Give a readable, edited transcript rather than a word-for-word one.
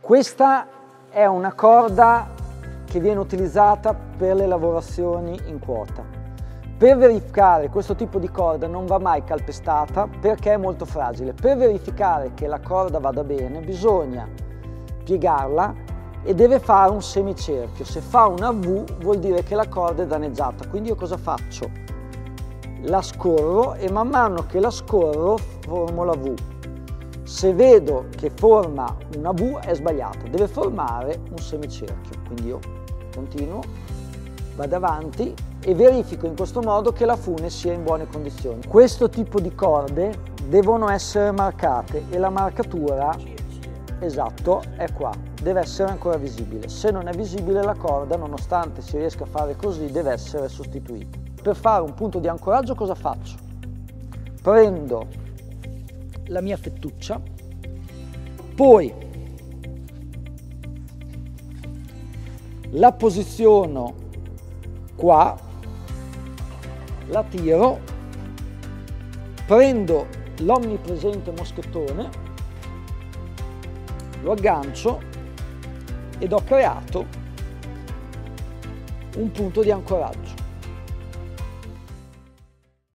Questa è una corda che viene utilizzata per le lavorazioni in quota. Per verificare, questo tipo di corda non va mai calpestata perché è molto fragile. Per verificare che la corda vada bene bisogna piegarla e deve fare un semicerchio. Se fa una V vuol dire che la corda è danneggiata. Quindi io cosa faccio? La scorro e man mano che la scorro formo la V. Se vedo che forma una V è sbagliato, deve formare un semicerchio. Quindi io continuo, vado avanti e verifico in questo modo che la fune sia in buone condizioni. Questo tipo di corde devono essere marcate e la marcatura, esatto, è qua, deve essere ancora visibile. Se non è visibile la corda, nonostante si riesca a fare così, deve essere sostituita. Per fare un punto di ancoraggio cosa faccio? Prendo la mia fettuccia, poi la posiziono qua, la tiro, prendo l'onnipresente moschettone, lo aggancio ed ho creato un punto di ancoraggio.